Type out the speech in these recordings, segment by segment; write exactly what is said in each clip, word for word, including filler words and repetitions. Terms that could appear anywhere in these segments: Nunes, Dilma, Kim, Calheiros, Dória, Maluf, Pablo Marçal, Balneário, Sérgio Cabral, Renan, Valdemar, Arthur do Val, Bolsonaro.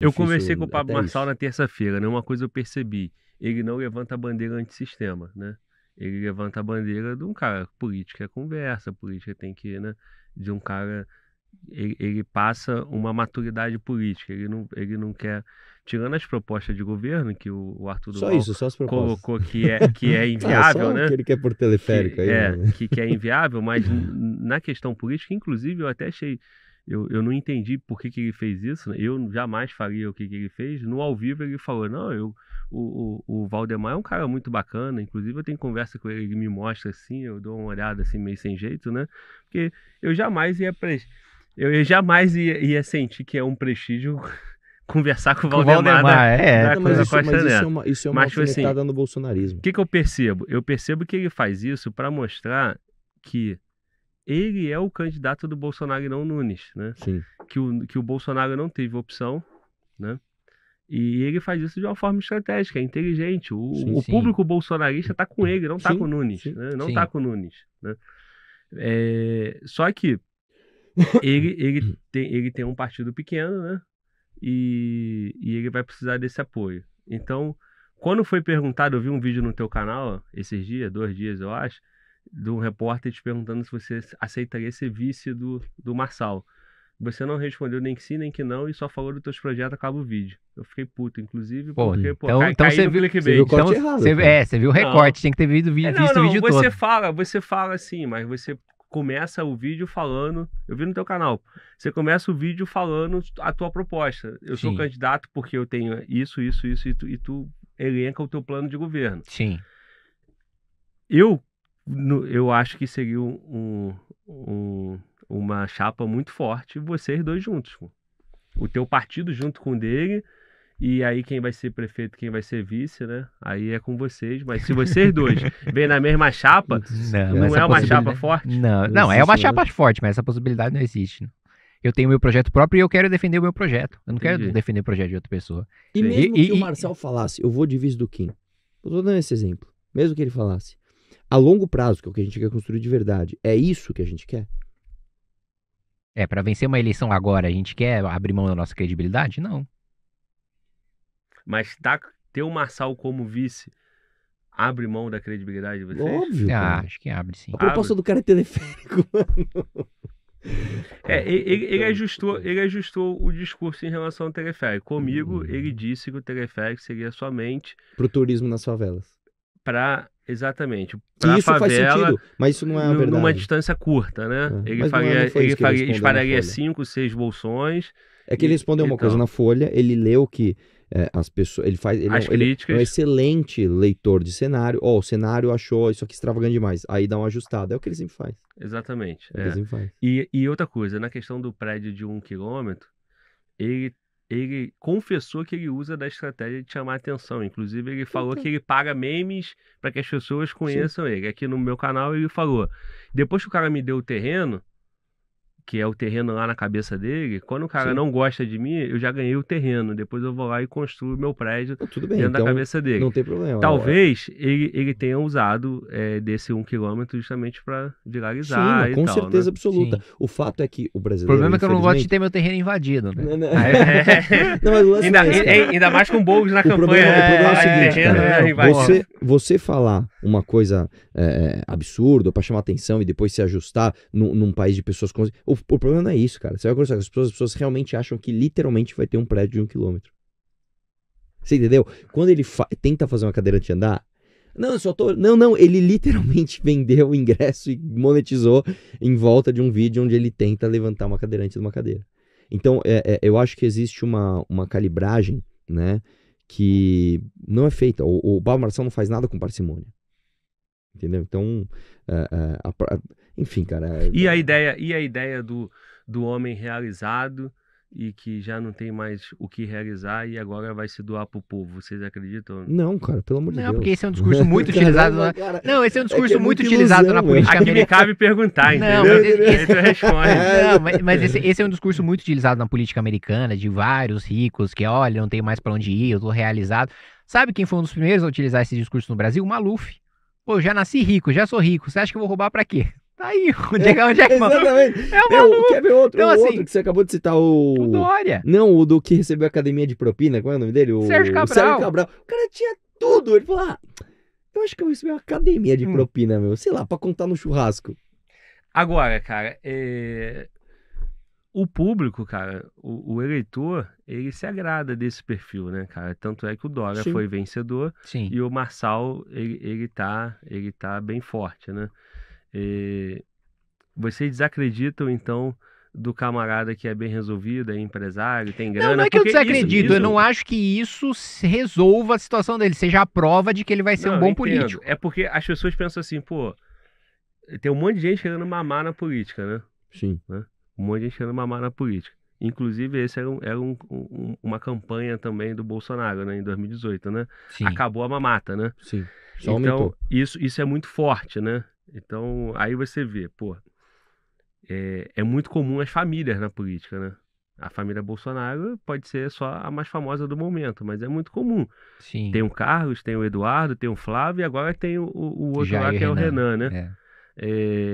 Eu conversei com o Pablo Marçal na terça-feira, né? Uma coisa eu percebi, ele não levanta a bandeira antissistema, né? Ele levanta a bandeira de um cara, política é conversa, política tem que, né? De um cara, ele, ele passa uma maturidade política, ele não, ele não quer, tirando as propostas de governo, que o, o Arthur do Val colocou que é, que é inviável, ah, né? Que ele quer por teleférico que, aí, é, né? que, que é inviável, mas na questão política, inclusive, eu até achei... Eu, eu não entendi por que, que ele fez isso, eu jamais faria o que, que ele fez. No ao vivo ele falou, não, eu, o, o, o Valdemar é um cara muito bacana, inclusive eu tenho conversa com ele, ele me mostra assim, eu dou uma olhada assim, meio sem jeito, né? Porque eu jamais ia, pre... eu, eu jamais ia, ia sentir que é um prestígio conversar com o Valdemar. Com o Valdemar, né? É, não, mas isso, mas isso é uma, isso é uma mas, alfinetada assim, no bolsonarismo. O que, que eu percebo? Eu percebo que ele faz isso para mostrar que... ele é o candidato do Bolsonaro e não o Nunes, né? Sim. Que o, que o Bolsonaro não teve opção, né? E ele faz isso de uma forma estratégica, inteligente. O, sim, o sim. público bolsonarista tá com ele, não tá sim, com o Nunes, sim, né? Não sim. tá com o Nunes, né? É, só que ele, ele, tem, ele tem um partido pequeno, né? E, e ele vai precisar desse apoio. Então, quando foi perguntado, eu vi um vídeo no teu canal, ó, esses dias, dois dias eu acho, de um repórter te perguntando se você aceitaria ser vice do, do Marçal. Você não respondeu nem que sim, nem que não, e só falou dos teus projetos, acaba o vídeo. Eu fiquei puto, inclusive, pô, porque, pô, então, cai, então você viu, você viu o corte então, errado. Você, é, você viu o recorte, não. Tem que ter visto, visto é, não, não, o vídeo você todo. Fala, você fala assim, mas você começa o vídeo falando, eu vi no teu canal, você começa o vídeo falando a tua proposta. Eu sim. sou candidato porque eu tenho isso, isso, isso, e tu, e tu elenca o teu plano de governo. Sim. Eu... No, eu acho que seria um, um, um, uma chapa muito forte, vocês dois juntos. Pô. O teu partido junto com o dele, e aí quem vai ser prefeito, quem vai ser vice, né? Aí é com vocês, mas se vocês dois vêm na mesma chapa, não, não é uma chapa forte? Não, não é uma chapa forte, mas essa possibilidade não existe, né? Eu tenho meu projeto próprio e eu quero defender o meu projeto. Eu não Entendi. quero defender o projeto de outra pessoa. E Sim. mesmo e, que e, o Marçal e... falasse, eu vou de vice do Kim. Eu tô dando esse exemplo. Mesmo que ele falasse, a longo prazo, que é o que a gente quer construir de verdade, é isso que a gente quer? É, para vencer uma eleição agora, a gente quer abrir mão da nossa credibilidade? Não. Mas tá, ter o Marçal como vice abre mão da credibilidade de vocês? Óbvio. Ah, acho que abre, sim. A proposta abre. do cara é teleférico, mano. É, ele, ele, ajustou, ele ajustou o discurso em relação ao teleférico. Comigo, hum. ele disse que o teleférico seria somente... pro turismo nas favelas. Para... Exatamente. Pra isso favela, faz sentido, mas isso não é a verdade. Numa distância curta, né? É. Ele, faria, é ele, faria, ele espalharia cinco, seis bolsões. É que ele respondeu e, uma então. coisa na Folha, ele leu que é, as pessoas... Ele faz ele, as não, críticas... ele é um excelente leitor de cenário. Ó, oh, o cenário achou isso aqui extravagante demais. Aí dá uma ajustada. É o que ele sempre faz. Exatamente. É é. Ele sempre faz. E, e outra coisa, na questão do prédio de um quilômetro, ele... ele confessou que ele usa da estratégia de chamar atenção. Inclusive, ele falou então. que ele paga memes para que as pessoas conheçam Sim. ele. Aqui no meu canal, ele falou. Depois que o cara me deu o terreno, que é o terreno lá na cabeça dele, quando o cara Sim. não gosta de mim, eu já ganhei o terreno. Depois eu vou lá e construo o meu prédio ah, tudo bem. dentro então, da cabeça dele. Não tem problema. Talvez é... ele, ele tenha usado é, desse um quilômetro justamente para viralizar. Sim, e com tal, certeza né? absoluta. Sim. O fato é que o brasileiro... O problema é que eu não gosto de ter meu terreno invadido. Né? Não, não. É. Não, mas o lance ainda, é, é, ainda mais com bolos na o campanha. Problema, é, o problema é o seguinte, é, cara, é, é, você, você falar uma coisa é, absurda para chamar atenção e depois se ajustar num, num país de pessoas... Com... O problema não é isso, cara. Você vai conversar com as pessoas, as pessoas realmente acham que literalmente vai ter um prédio de um quilômetro. Você entendeu? Quando ele fa tenta fazer uma cadeirante andar, não, eu só tô... Não, não, ele literalmente vendeu o ingresso e monetizou em volta de um vídeo onde ele tenta levantar uma cadeirante de uma cadeira. Então, é, é, eu acho que existe uma, uma calibragem, né, que não é feita. O, o Pablo Marçal não faz nada com parcimônia. Entendeu? Então, uh, uh, a, a, enfim, cara... E a ideia, e a ideia do, do homem realizado e que já não tem mais o que realizar e agora vai se doar pro povo, vocês acreditam? Não, cara, pelo amor de Deus. Não, porque esse é um discurso muito utilizado... Caramba, na... cara, não, esse é um discurso é é muito ilusão, utilizado na política americana. Aqui me cabe perguntar, entendeu? Não, mas, esse... não, mas, mas esse, esse é um discurso muito utilizado na política americana, de vários ricos que, olha, não tem mais pra onde ir, eu tô realizado. Sabe quem foi um dos primeiros a utilizar esse discurso no Brasil? O Maluf. Pô, eu já nasci rico, já sou rico, você acha que eu vou roubar pra quê? Tá aí, onde é, é, onde é que é, exatamente. É o Maluf. O que é meu outro, então, o assim, outro que você acabou de citar, o... o Dória. Não, o do que recebeu a academia de propina, qual é o nome dele? O Sérgio Cabral. O Sérgio Cabral. O cara tinha tudo. Ele falou, ah, eu acho que eu recebi uma academia de hum. propina, meu. Sei lá, pra contar no churrasco. Agora, cara, é... o público, cara, o, o eleitor, ele se agrada desse perfil, né, cara? Tanto é que o Dória Sim. foi vencedor Sim. e o Marçal, ele, ele, tá, ele tá bem forte, né? E vocês desacreditam, então, do camarada que é bem resolvido, é empresário, tem grana? Não, não é que eu desacredito, isso, isso... eu não acho que isso resolva a situação dele, seja a prova de que ele vai ser não, um bom político. É porque as pessoas pensam assim, pô, tem um monte de gente querendo mamar na política, né? Sim. Né? Um monte de gente querendo mamar na política. Inclusive, esse era, um, era um, um, uma campanha também do Bolsonaro, né, em dois mil e dezoito, né? Sim. Acabou a mamata, né? Sim, só aumentou. Então, isso, isso é muito forte, né? Então, aí você vê, pô, é, é muito comum as famílias na política, né? A família Bolsonaro pode ser só a mais famosa do momento, mas é muito comum. Sim. Tem o Carlos, tem o Eduardo, tem o Flávio e agora tem o, o outro Jair lá que é o Renan, Renan né? É.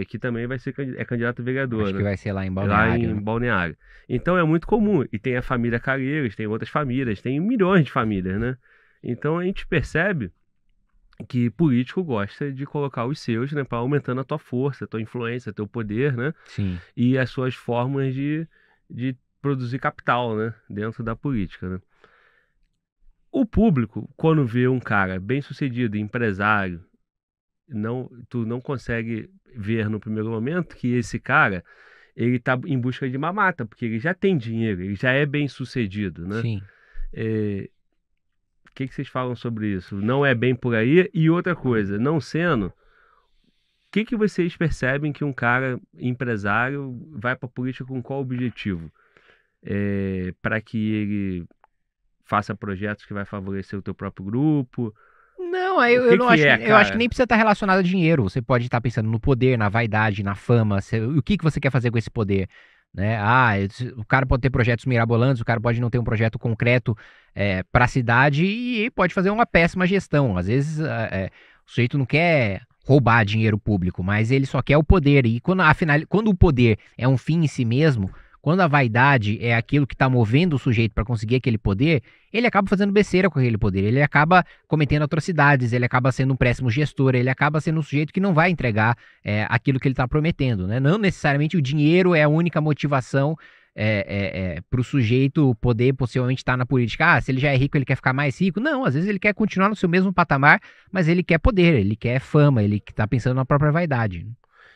É, que também vai ser é candidato a vereador. Acho né? que vai ser lá em Balneário. Lá em Balneário. Então, é muito comum. E tem a família Calheiros, tem outras famílias, tem milhões de famílias, né? Então, a gente percebe... que político gosta de colocar os seus, né, para aumentando a tua força, a tua influência, teu poder, né? Sim. E as suas formas de, de produzir capital, né, dentro da política, né? O público, quando vê um cara bem-sucedido, empresário, não, tu não consegue ver no primeiro momento que esse cara, ele tá em busca de mamata, porque ele já tem dinheiro, ele já é bem-sucedido, né? Sim. É... O que, que vocês falam sobre isso? Não é bem por aí? E outra coisa, não sendo, o que, que vocês percebem que um cara empresário vai para a política com qual objetivo? É, para que ele faça projetos que vai favorecer o teu próprio grupo? Não, eu, que eu, não que acho, é, eu acho que nem precisa estar relacionado a dinheiro. Você pode estar pensando no poder, na vaidade, na fama. O que, que você quer fazer com esse poder? Né? Ah, o cara pode ter projetos mirabolantes, o cara pode não ter um projeto concreto é, para a cidade e pode fazer uma péssima gestão. Às vezes é, o sujeito não quer roubar dinheiro público, mas ele só quer o poder. E quando, afinal, quando o poder é um fim em si mesmo, quando a vaidade é aquilo que está movendo o sujeito para conseguir aquele poder, ele acaba fazendo besteira com aquele poder, ele acaba cometendo atrocidades, ele acaba sendo um péssimo gestor, ele acaba sendo um sujeito que não vai entregar é, aquilo que ele está prometendo, né? Não necessariamente o dinheiro é a única motivação é, é, é, para o sujeito poder possivelmente estar na política. Ah, se ele já é rico, ele quer ficar mais rico. Não, às vezes ele quer continuar no seu mesmo patamar, mas ele quer poder, ele quer fama, ele está pensando na própria vaidade.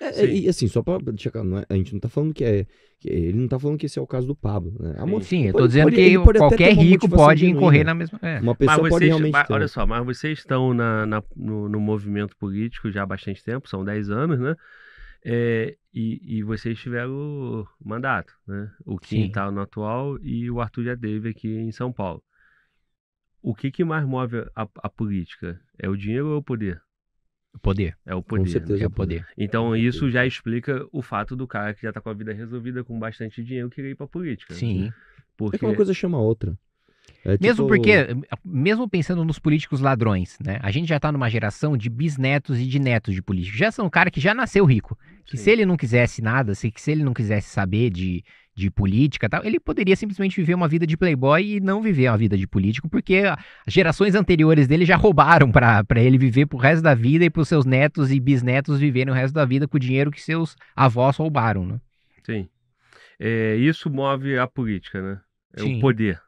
É, é, e assim, só pra checar, não é, a gente não tá falando que é, que ele não tá falando que esse é o caso do Pablo, né? Amor, sim, sim, eu tô pode, dizendo pode, que qualquer rico pode incorrer na mesma... É. Uma pessoa vocês, pode realmente mas, olha só, mas vocês estão na, na, no, no movimento político já há bastante tempo, são dez anos, né? É, e, e vocês tiveram o mandato, né? O Kim tá no atual e o Arthur já teve aqui em São Paulo. O que que mais move a, a política? É o dinheiro ou o poder? Poder. É o poder. Com certeza, né? É o poder. Então isso já explica o fato do cara que já tá com a vida resolvida, com bastante dinheiro, querer ir pra política. Sim. Porque... é que uma coisa chama a outra. É mesmo tipo... porque, mesmo pensando nos políticos ladrões, né? A gente já tá numa geração de bisnetos e de netos de políticos. Já são cara que já nasceu rico. Que Sim. se ele não quisesse nada, se, que se ele não quisesse saber de... de política e tal, ele poderia simplesmente viver uma vida de playboy e não viver uma vida de político, porque as gerações anteriores dele já roubaram para ele viver pro resto da vida e pros seus netos e bisnetos viverem o resto da vida com o dinheiro que seus avós roubaram, né? Sim. É, isso move a política, né? É Sim. o poder.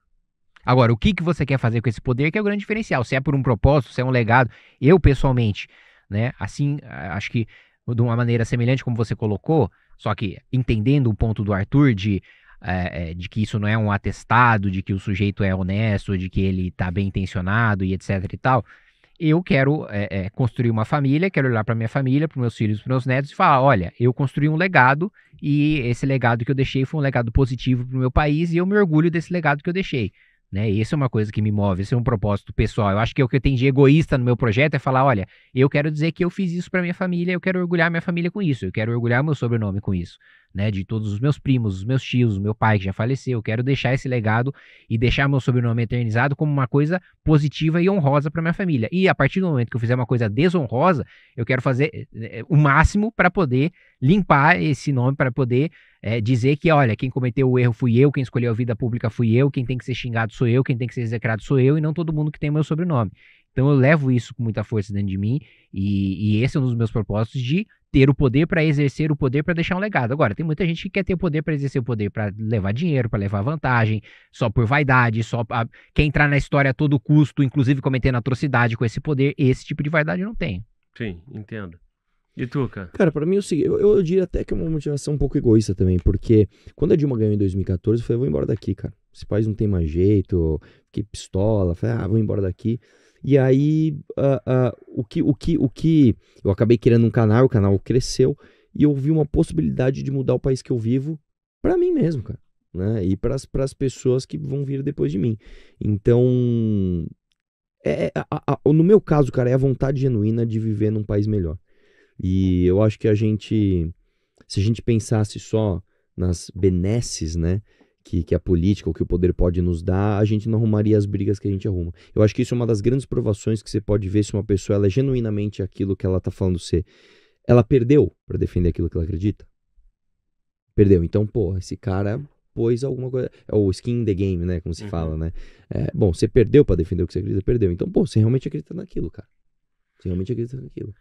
Agora, o que, que você quer fazer com esse poder que é o grande diferencial. Se é por um propósito, se é um legado. Eu, pessoalmente, né, assim, acho que de uma maneira semelhante como você colocou, só que entendendo o ponto do Arthur de, é, de que isso não é um atestado, de que o sujeito é honesto, de que ele tá bem intencionado e etc e tal, eu quero é, é, construir uma família, quero olhar para minha família, para meus filhos, para meus netos e falar, olha, eu construí um legado e esse legado que eu deixei foi um legado positivo para o meu país e eu me orgulho desse legado que eu deixei. Né? Isso é uma coisa que me move, isso é um propósito pessoal. Eu acho que o que eu tenho de egoísta no meu projeto é falar, olha, eu quero dizer que eu fiz isso pra minha família, eu quero orgulhar minha família com isso, eu quero orgulhar meu sobrenome com isso. né, de todos os meus primos, os meus tios, o meu pai que já faleceu. Eu quero deixar esse legado e deixar meu sobrenome eternizado como uma coisa positiva e honrosa para minha família. E a partir do momento que eu fizer uma coisa desonrosa, eu quero fazer o máximo para poder limpar esse nome, para poder é, dizer que, olha, quem cometeu o erro fui eu, quem escolheu a vida pública fui eu, quem tem que ser xingado sou eu, quem tem que ser execrado sou eu, e não todo mundo que tem o meu sobrenome. Então eu levo isso com muita força dentro de mim, e, e esse é um dos meus propósitos, de ter o poder para exercer o poder, para deixar um legado. Agora, tem muita gente que quer ter o poder para exercer o poder, para levar dinheiro, para levar vantagem, só por vaidade, só pra... quer entrar na história a todo custo, inclusive cometendo atrocidade com esse poder. Esse tipo de vaidade eu não tenho. Sim, entendo. E tu, cara? Cara, pra mim é o seguinte, eu, eu diria até que é uma motivação um pouco egoísta também, porque quando a Dilma ganhou em dois mil e quatorze, eu falei, eu vou embora daqui, cara. Esse país não tem mais jeito, fiquei pistola, falei, ah, vou embora daqui. E aí, uh, uh, o, que, o, que, o que eu acabei criando um canal, o canal cresceu, e eu vi uma possibilidade de mudar o país que eu vivo pra mim mesmo, cara, né? E pras, pras pessoas que vão vir depois de mim. Então, é, a, a, no meu caso, cara, é a vontade genuína de viver num país melhor. E eu acho que a gente, se a gente pensasse só nas benesses, né, que, que a política ou que o poder pode nos dar, a gente não arrumaria as brigas que a gente arruma. Eu acho que isso é uma das grandes provações que você pode ver se uma pessoa ela é genuinamente aquilo que ela tá falando ser. Ela perdeu para defender aquilo que ela acredita? Perdeu. Então, pô, esse cara pôs alguma coisa... É o skin in the game, né, como se uhum. fala, né? É, bom, você perdeu para defender o que você acredita? Perdeu. Então, pô, você realmente acredita naquilo, cara. Você realmente acredita naquilo.